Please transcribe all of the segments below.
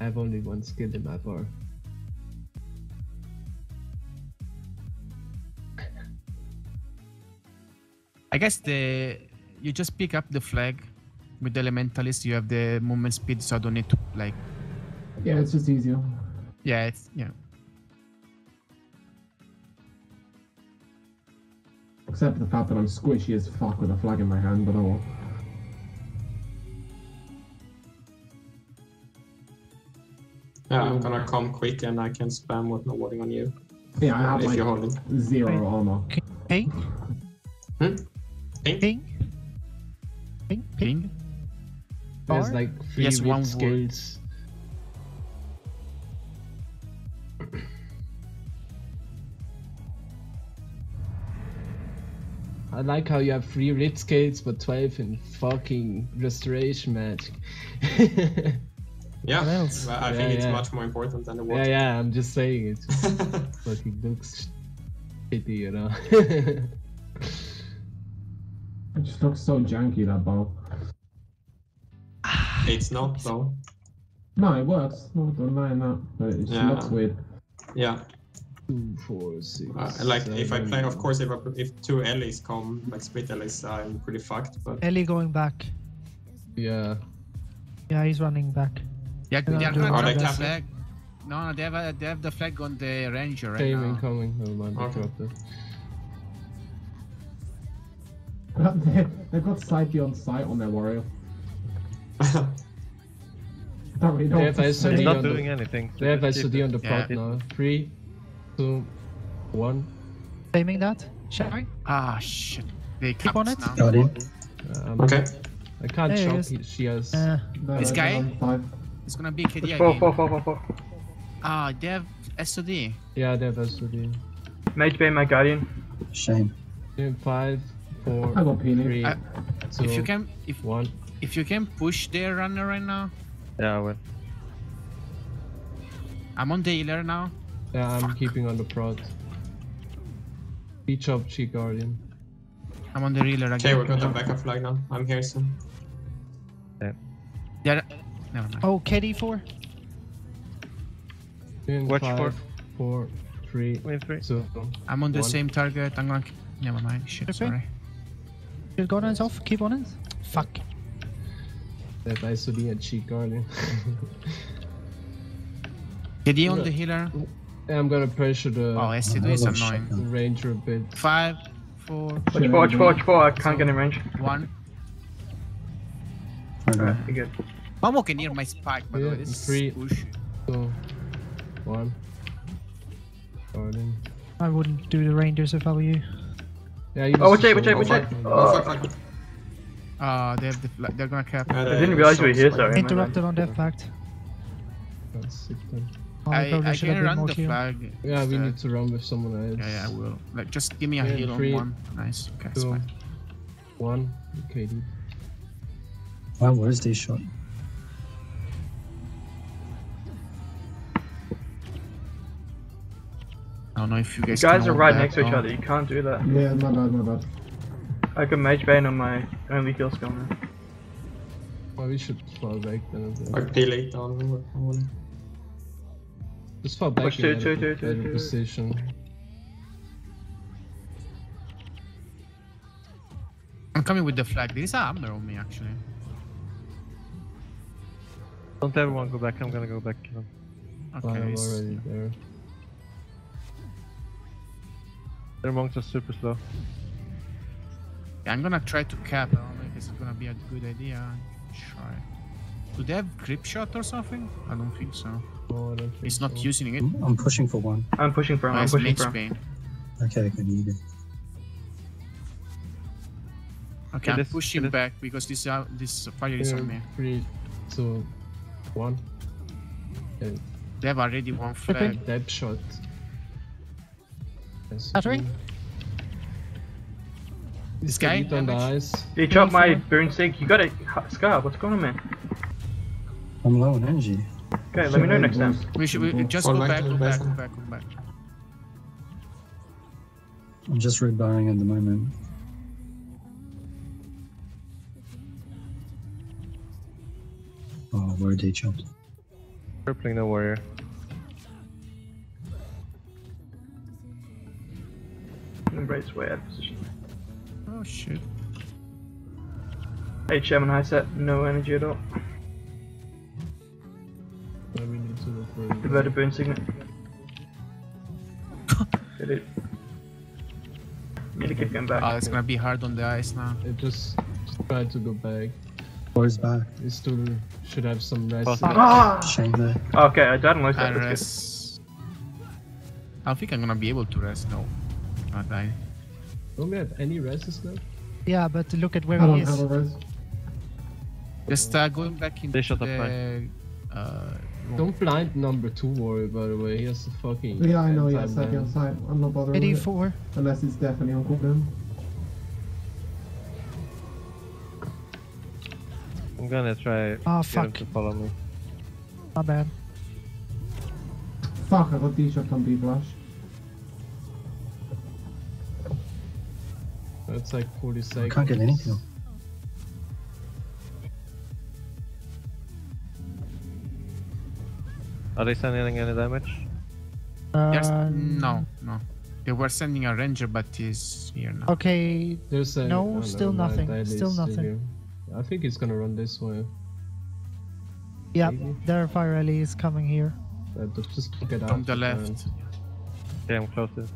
I have only one skill in my bar. I guess you just pick up the flag with the Elementalist. You have the movement speed, so I don't need to like. Yeah, it's just easier. Yeah, it's yeah. Except for the fact that I'm squishy as fuck with a flag in my hand, but oh well. Yeah, I'm gonna come quick and I can spam with no warding on you. Yeah, I have like zero armor. Ping. Hmm? Ping? Ping? Ping? Ping? There's like three weak skills. I like how you have 3 writ skills but 12 in fucking restoration magic. Yeah, I think it's much more important than the water. Yeah, yeah, I'm just saying it just fucking looks shitty, you know. It just looks so janky, that bow. It's not though. No, it works. No, don't lie on that. But it just looks weird. Yeah. 2, 4, 6. Like seven, if I play, of course, if 2 Ellie's come, like split Ellie's, I'm pretty fucked. But Ellie going back. Yeah. Yeah, he's running back. Yeah, they are not the flag. No, they have the flag on the Ranger right now. Incoming. Never mind. Okay. They've got sight beyond sight on their Warrior. Really they have SOD not doing anything. They have SOD on the plot now. 3, 2, 1. Aiming that? Shall I? Ah shit. They keep on it. Got it. Okay. I can't jump. She has. This guy. It's gonna be KD. Four. Ah, they have SOD. Yeah, they have SOD. Mage Bay, my Guardian. Shame. 5, 4. I got P3. If you can push their runner right now. Yeah, I will. I'm on the healer now. Yeah, I'm keeping on the prod. Beach up, Chi Guardian. I'm on the healer again. Okay, we're gonna back a flag now. I'm here soon. Yeah. Never mind. Oh, KD4. Watch 5, 4, 3, 2. I'm on the same target. I'm going. Never mind. Shit, sorry. Your Guardian's off. Keep on it. Fuck. That I should be a cheat Guardian. KD on the healer. Yeah, I'm gonna pressure the. Oh, SCD is annoying. The Ranger a bit. 5, 4. Watch four. I can't get in range. 1. Okay. Good. I'm walking near my spike, by the way. It's 3, 2, 1. Guardian. I wouldn't do the Rangers if I were you. Yeah, you watch out! They have they're gonna cap. I didn't realize we were here, sorry. Interrupted on death pact. I can run the flag. Yeah, we need to run with someone else. Yeah, I will. Like, just give me a heal on 1. Nice. Okay, it's fine. 1. Okay, dude. Wow, where is this shot? I don't know if you guys. You guys are right next to each other. You can't do that. Yeah, my bad. I can Mage Bane on my only kill skill now. Well, we should fall back then. Delay down. Just fall back. Push two. Position. I'm coming with the flag. There is an armor on me actually. Don't everyone go back. I'm gonna go back. Okay. I'm already there. Their monks are super slow. Yeah, I'm gonna try to cap. I don't know if it's gonna be a good idea. Try. Do they have grip shot or something? I don't think so. Oh, I don't think it's not using it. I'm pushing for 1. I'm pushing for him. I'm pushing for him. Okay, I can need it. Okay, I'm pushing back because this fire is on me. 3, 2, 1. Okay. They have already 1 flag. Dead shot. Battery? This guy? He chopped my burn sig. You got it, Scar. What's going on, man? I'm low on energy. Okay, let me know next time. We should just go back. I'm just rebarring at the moment. Oh, where they chopped? crippling the warrior. Embrace way out of position. Oh shit. HM and high set, no energy at all. So we need to look for diverted burn signet. Get it. Need to keep going back. Oh, it's gonna be hard on the ice now. It just tried to go back. Where's back? It still should have some rest. Oh, shame there. Okay, I died on low set. Rest. I don't think I'm gonna be able to rest. No, not die. Don't we have any rests now? Yeah, but look at where he is. Just going back in. They shot up the... Don't blind number 2 warrior, by the way. He has the fucking... Yeah, I know. He has second on site. I'm not bothering. 84. Unless it's definitely on cooldown. I'm gonna try. Oh fuck! Him to follow me. My bad. Fuck! I got D-shot on B-Flash. That's like 40 seconds. I can't get anything. Are they sending any damage? Yes. No, no. They were sending a ranger, but he's here now. Okay. There's a, no, still nothing. Still nothing. Here. I think it's gonna run this way. Yep, their fire rally is coming here. Just pick it up. On the left. Yeah, I'm close to.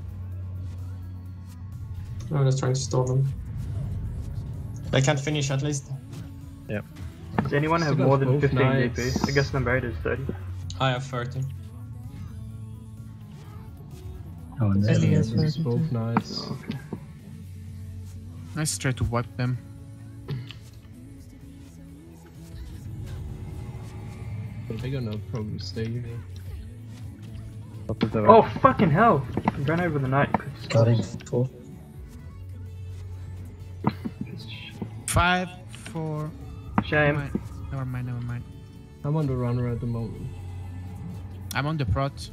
I'm just trying to stall them. They can't finish at least. Yeah. Does anyone have more than 15 DP? I guess number 8 is 30. I have 30. Oh, and then it's both knights. Oh, okay. Let's try to wipe them. They're gonna probably stay here. Oh fucking hell! I ran over the knight. Got him. 5, 4. Shame. Never mind. I'm on the runner at the moment. I'm on the prot.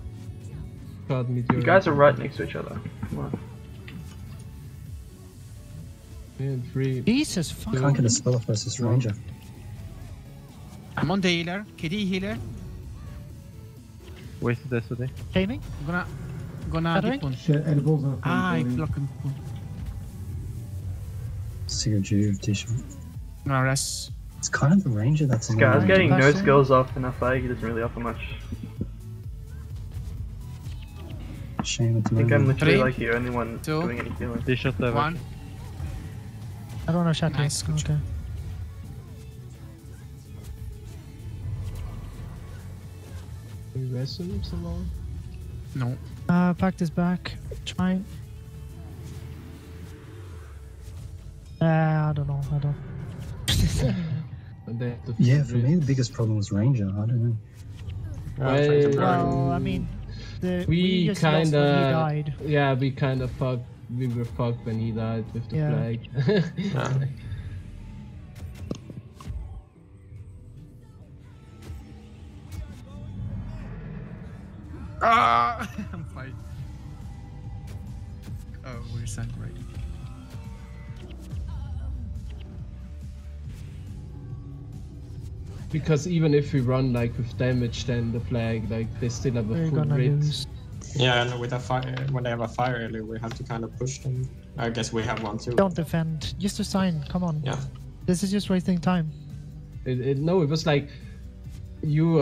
You guys are right next to each other. Come on. And 3. Jesus fuck. I can't get a spell off versus Ranger. I'm on the healer. KD healer. Where's the destiny? Taming? I'm gonna dip on. Shit, elbows are I block him. CRG T-shirt. No rest. It's kind of the ranger that's in the guy's getting no skills off in a fight, he doesn't really offer much. Shame it's I think I'm literally 3, like the only one doing any healing. They shot the one. I don't know, shot nice. Okay. Are you resting so long? No. Pack this back. Try. I don't know. Yeah, for me the biggest problem was Ranger. I don't know. Well, I mean, we kind of fucked. We were fucked when he died with the flag. Yeah. Ah, I'm fine. Oh, we're sunk right. Because even if we run like with damage, then the flag like they still have a full rate. Yeah, and with a fire, when they have a fire early, we have to kind of push them. I guess we have one too. Don't defend, just assign. Come on. Yeah. This is just wasting time. No, it was like you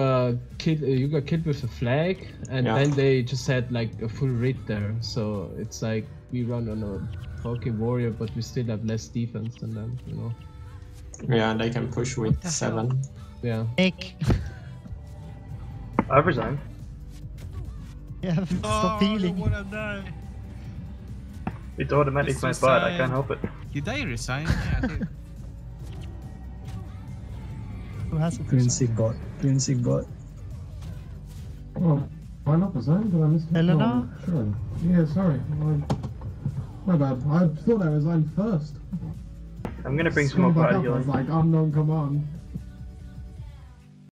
you got killed with a flag, and then they just had like a full raid there. So it's like we run on a fucking warrior, but we still have less defense than them, you know. Yeah, and they can push with 7. Yeah. Nick. I've resigned. Yeah, stop healing. It's automatic, my bad, I can't help it. Did I resign? Yeah, I did. Who has it? Green Sig bot. Oh, why not resign? Did I miss it? Eleanor? Oh, sure. Yeah, sorry. My bad. I thought I resigned first. I'm gonna bring some more party healing. Like unknown command.